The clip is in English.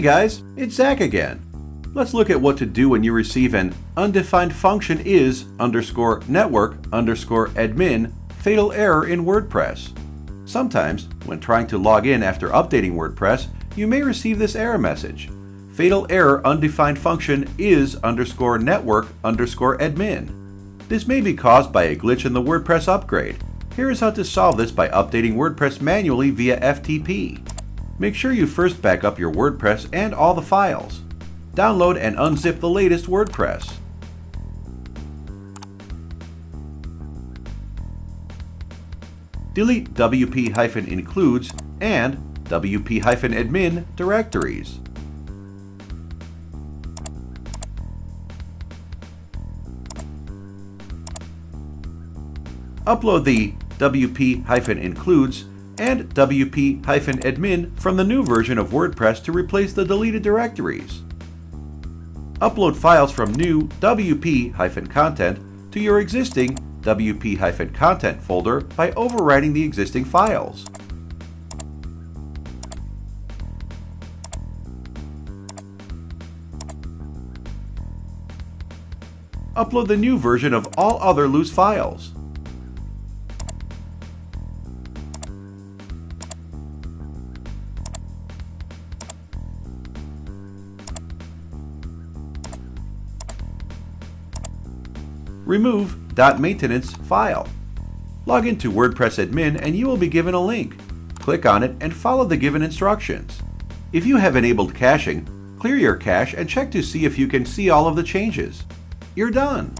Hey guys, it's Zach again. Let's look at what to do when you receive an undefined function is _network_admin fatal error in WordPress. Sometimes, when trying to log in after updating WordPress, you may receive this error message. Fatal error undefined function is _network_admin. This may be caused by a glitch in the WordPress upgrade. Here is how to solve this by updating WordPress manually via FTP. Make sure you first back up your WordPress and all the files. Download and unzip the latest WordPress. Delete wp-includes and wp-admin directories. Upload the wp-includes and wp-admin from the new version of WordPress to replace the deleted directories. Upload files from new wp-content to your existing wp-content folder by overwriting the existing files. Upload the new version of all other loose files. Remove .maintenance file. Log into WordPress admin and you will be given a link. Click on it and follow the given instructions. If you have enabled caching, clear your cache and check to see if you can see all of the changes. You're done!